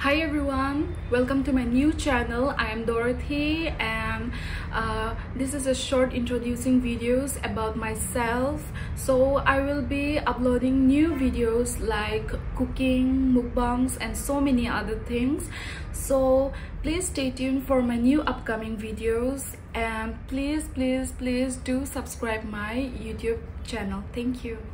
Hi everyone, welcome to my new channel. I am Dorothy, and this is a short introducing videos about myself. So I will be uploading new videos like cooking, mukbangs and so many other things. So please stay tuned for my new upcoming videos, and please do subscribe my YouTube channel. Thank you.